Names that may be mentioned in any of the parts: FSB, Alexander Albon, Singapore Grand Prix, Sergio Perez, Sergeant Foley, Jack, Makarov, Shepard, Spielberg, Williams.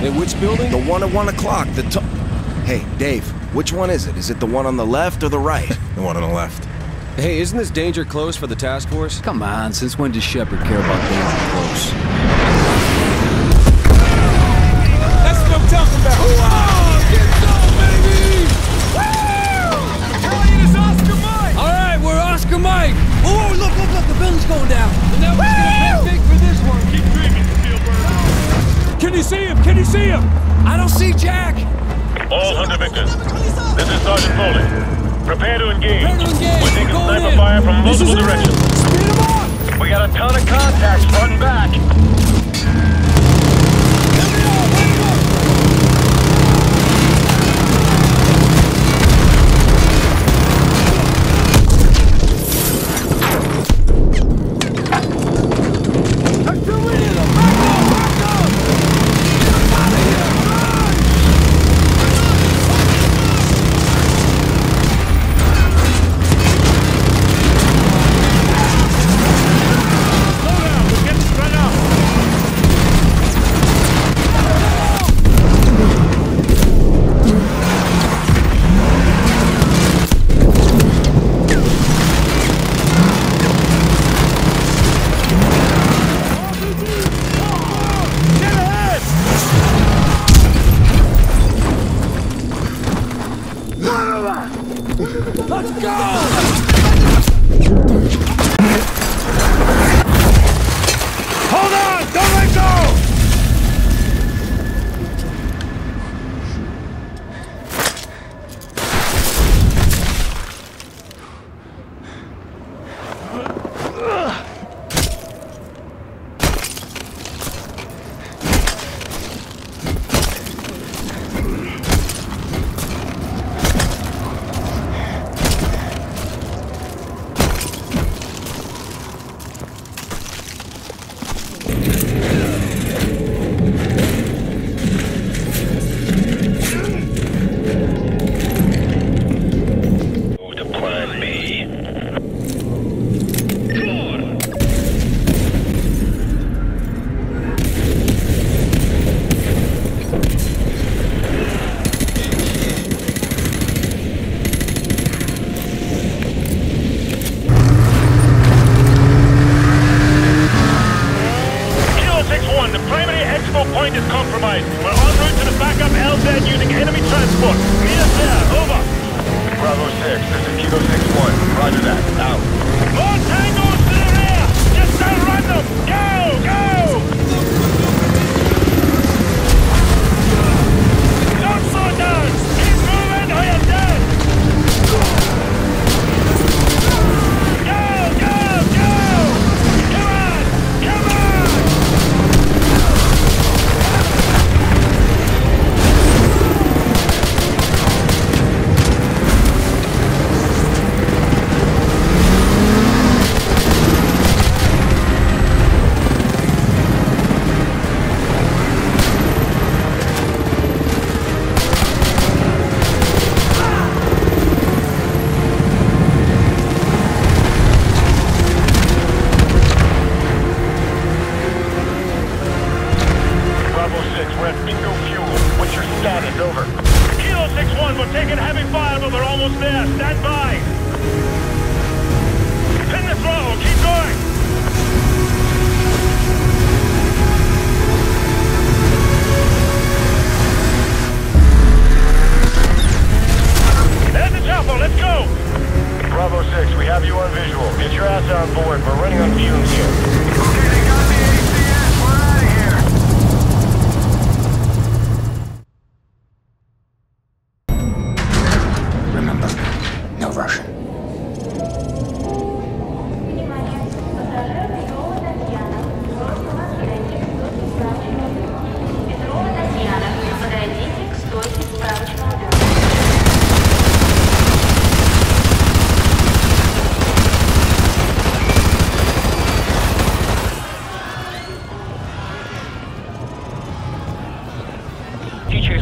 Hey, which building? The one at 1 o'clock. The top. Hey, Dave, which one is it? Is it the one on the left or the right? The one on the left. Hey, isn't this danger close for the task force? Come on, since when does Shepard care about danger close? That's what I'm talking about! Oh, get going, baby! Woo! Italian is Oscar Mike! All right, we're Oscar Mike! Oh, look, the building's going down! And that one's gonna be big for this one! Keep dreaming, Spielberg! Can you see him? Can you see him? I don't see Jack! All Hunter Victors, this is Sergeant Foley. Prepare to engage. We're taking sniper fire from multiple directions. Speed them up! We got a ton of contacts front and back.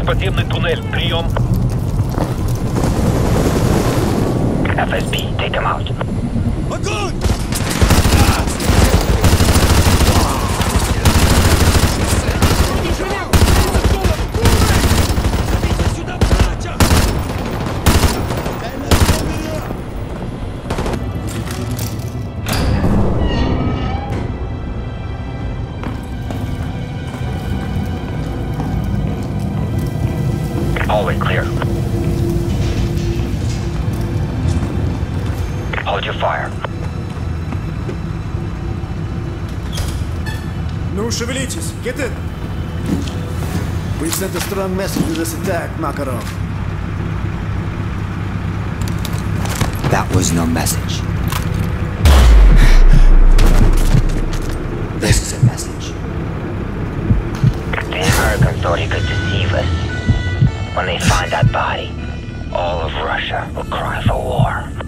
Подземный туннель. Прием. FSB, take them out. Огонь! Hallway clear. Hold your fire. Ну, шевелитесь! Get in! We sent a strong message with this attack, Makarov. That was no message. This is a message. The Americans thought he could deceive us. When they find that body, all of Russia will cry for war.